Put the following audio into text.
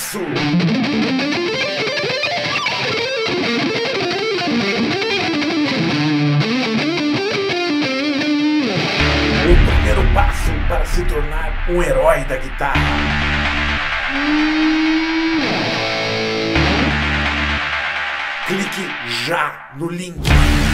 sucesso! O primeiro passo para se tornar um herói da guitarra. Clique já no link.